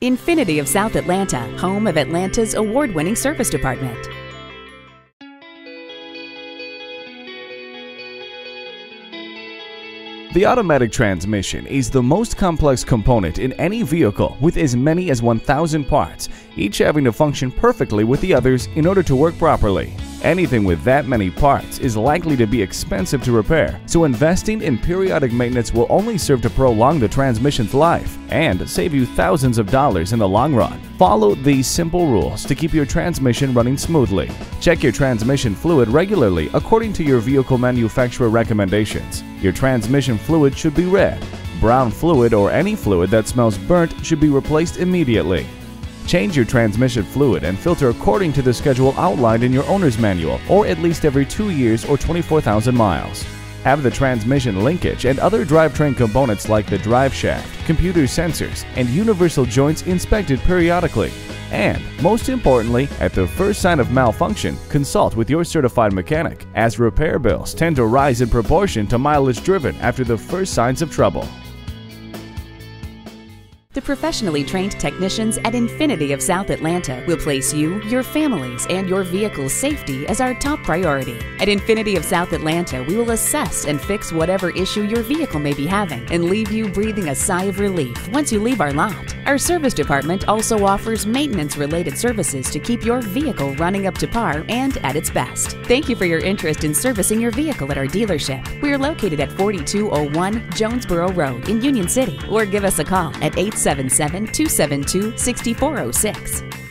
Infiniti of South Atlanta, home of Atlanta's award-winning service department. The automatic transmission is the most complex component in any vehicle, with as many as 1,000 parts, each having to function perfectly with the others in order to work properly. Anything with that many parts is likely to be expensive to repair, so investing in periodic maintenance will only serve to prolong the transmission's life and save you thousands of dollars in the long run. Follow these simple rules to keep your transmission running smoothly. Check your transmission fluid regularly according to your vehicle manufacturer recommendations. Your transmission fluid should be red. Brown fluid or any fluid that smells burnt should be replaced immediately. Change your transmission fluid and filter according to the schedule outlined in your owner's manual, or at least every 2 years or 24,000 miles. Have the transmission linkage and other drivetrain components like the drive shaft, computer sensors, and universal joints inspected periodically. And, most importantly, at the first sign of malfunction, consult with your certified mechanic, as repair bills tend to rise in proportion to mileage driven after the first signs of trouble. The professionally trained technicians at Infiniti of South Atlanta will place you, your families, and your vehicle's safety as our top priority. At Infiniti of South Atlanta, we will assess and fix whatever issue your vehicle may be having and leave you breathing a sigh of relief once you leave our lot. Our service department also offers maintenance-related services to keep your vehicle running up to par and at its best. Thank you for your interest in servicing your vehicle at our dealership. We are located at 4201 Jonesboro Road in Union City, or give us a call at 877-272-6406.